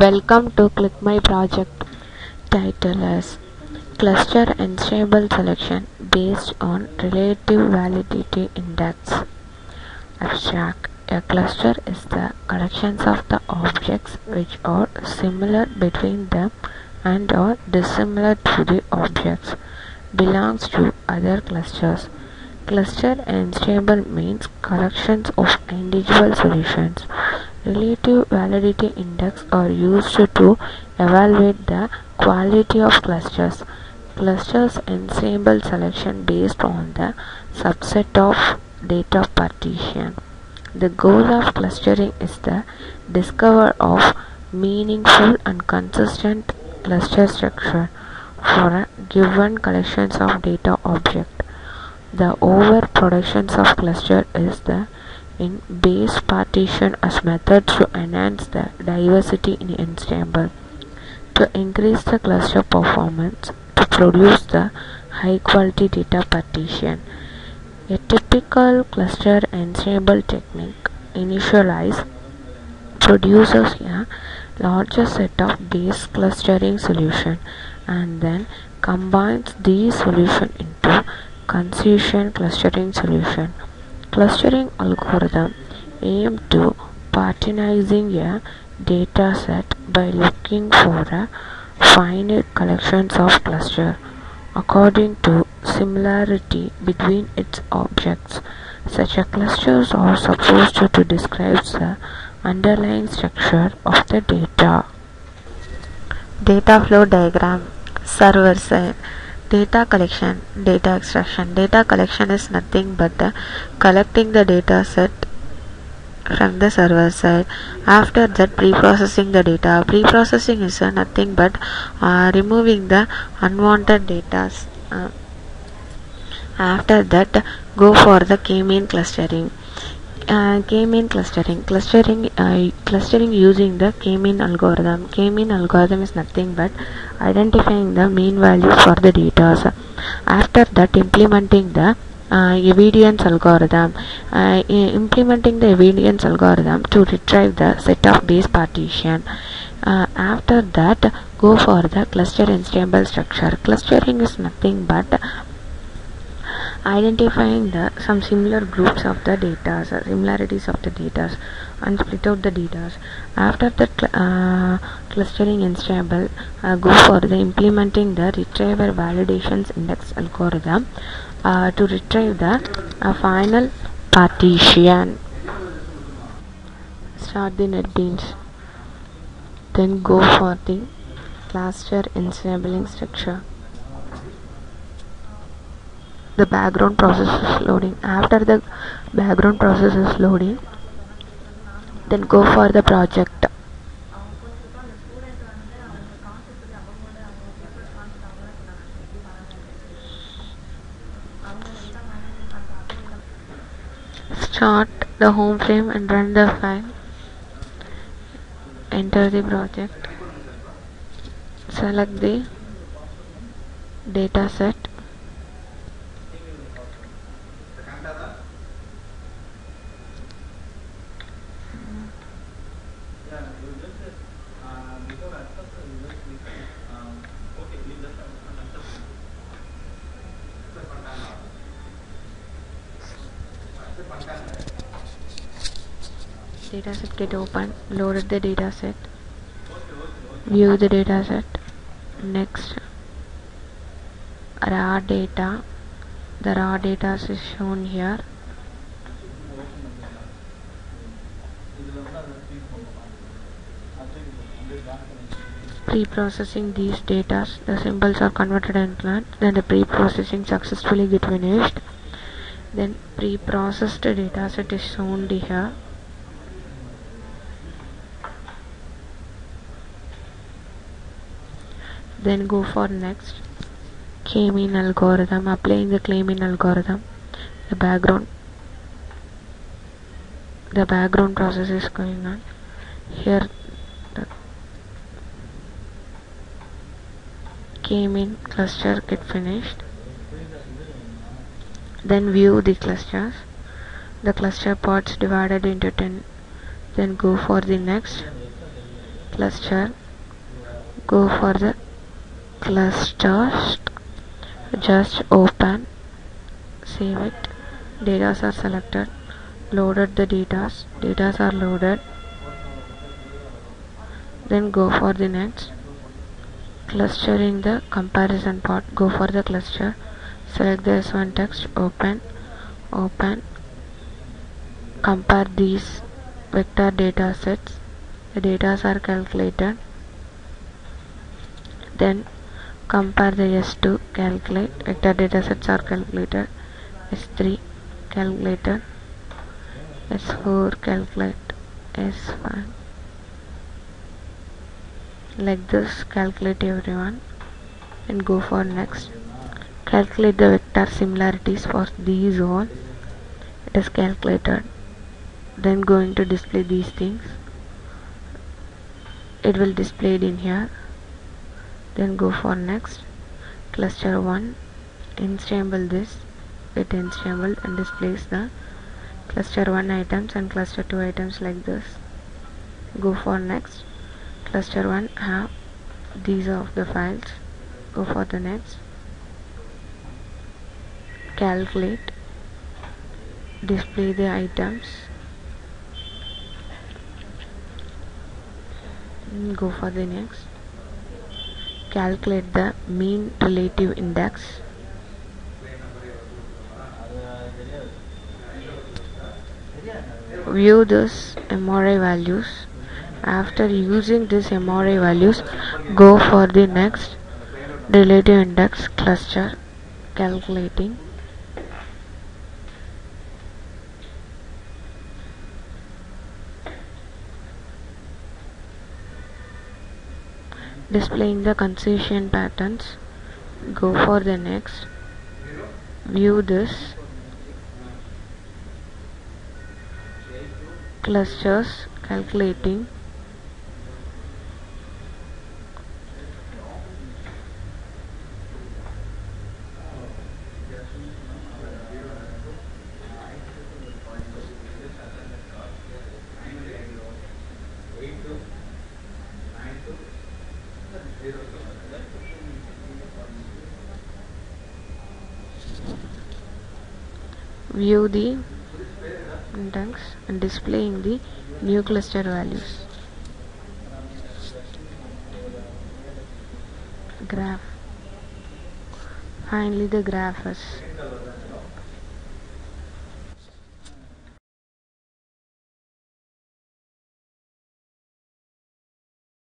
Welcome to Click My Project. Title is Cluster ensemble selection based on relative validity index. Abstract. A cluster is the collections of the objects which are similar between them and are dissimilar to the objects belongs to other clusters. Cluster ensemble means collections of individual solutions. Relative validity index are used to evaluate the quality of clusters. Clusters ensemble selection based on the subset of data partition. The goal of clustering is the discovery of meaningful and consistent cluster structure for a given collection of data object. The overproduction of cluster is the in base partition as method to enhance the diversity in ensemble. To increase the cluster performance, to produce the high quality data partition. A typical cluster ensemble technique initialize produces a larger set of base clustering solution and then combines these solution into consistent clustering solution. Clustering algorithm aim to partinizing a data set by looking for a finite collections of cluster according to similarity between its objects. Such a clusters are supposed to describe the underlying structure of the data. Data flow diagram. Server side. Data collection, data extraction. Data collection is nothing but the collecting the data set from the server side. After that, pre-processing the data. Pre-processing is nothing but removing the unwanted data. After that, go for the k-mean clustering. Clustering using the k-mean algorithm. K-mean algorithm is nothing but identifying the mean values for the data. After that, implementing the evidence algorithm. To retrieve the set of base partition. After that, go for the cluster ensemble structure. Clustering is nothing but identifying the some similar groups of the data, similarities of the data, and split out the data. After the clustering ensemble, go for the implementing the retriever validations index algorithm to retrieve the final partition. Start the NetBeans, then go for the cluster ensembling structure. The background process is loading. After the background process is loading, then go for the project. Start the home frame and run the file. Enter the project. Select the data set. Dataset get open, loaded the dataset, view the dataset, next raw data, the raw data is shown here. Pre-processing these data, the symbols are converted and classed, then the pre-processing successfully get finished. Then pre-processed dataset is shown here. Then go for next k-mean algorithm, applying the k-mean algorithm. The background process is going on here. came in cluster get finished, then view the clusters, the cluster pods divided into 10, then go for the next cluster, go for the clusters, just open, save it, datas are selected, loaded the datas, datas are loaded, then go for the next cluster. In the comparison part, go for the cluster, select the S1 text, open, open, compare these vector data sets, the datas are calculated, then compare the S2, calculate, vector data sets are calculated, S3 calculated, S4 calculate, S5, like this calculate everyone and go for next. Calculate the vector similarities for these all, it is calculated, then going to display these things, it will display it in here, then go for next cluster 1, ensemble this, it ensembled and displays the cluster 1 items and cluster 2 items like this. Go for next cluster 1 have these of the files, go for the next, calculate, display the items, go for the next, calculate the mean relative index, view this MRA values. After using this MRA values, go for the next relative index cluster, calculating, displaying the confusion patterns, go for the next, view this clusters, calculating, view the index and displaying the new cluster values. Graph. Finally, the graph is